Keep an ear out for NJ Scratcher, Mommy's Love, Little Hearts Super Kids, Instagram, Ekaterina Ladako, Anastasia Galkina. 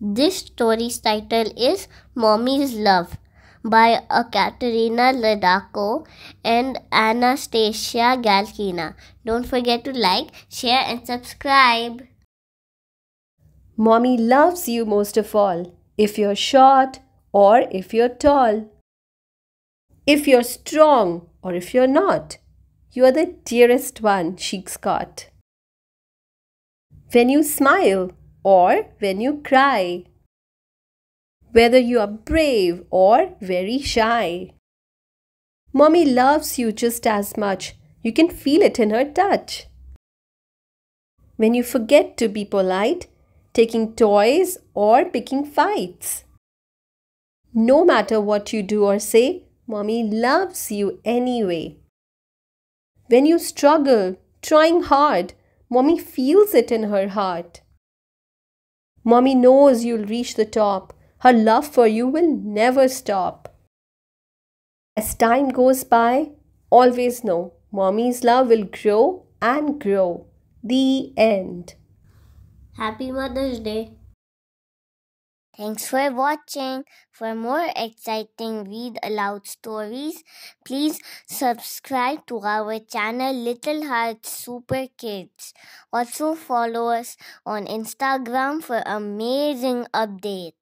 This story's title is Mommy's Love by Ekaterina Ladako and Anastasia Galkina. Don't forget to like, share and subscribe. Mommy loves you most of all, if you're short or if you're tall, if you're strong or if you're not. You are the dearest one she's got. When you smile or when you cry, whether you are brave or very shy, Mommy loves you just as much. You can feel it in her touch. When you forget to be polite, taking toys or picking fights, no matter what you do or say, Mommy loves you anyway. When you struggle, trying hard, Mommy feels it in her heart. Mommy knows you'll reach the top. Her love for you will never stop. As time goes by, always know Mommy's love will grow and grow. The end. Happy Mother's Day. Thanks for watching. For more exciting read aloud stories, please subscribe to our channel Little Hearts Super Kids. Also follow us on Instagram for amazing updates.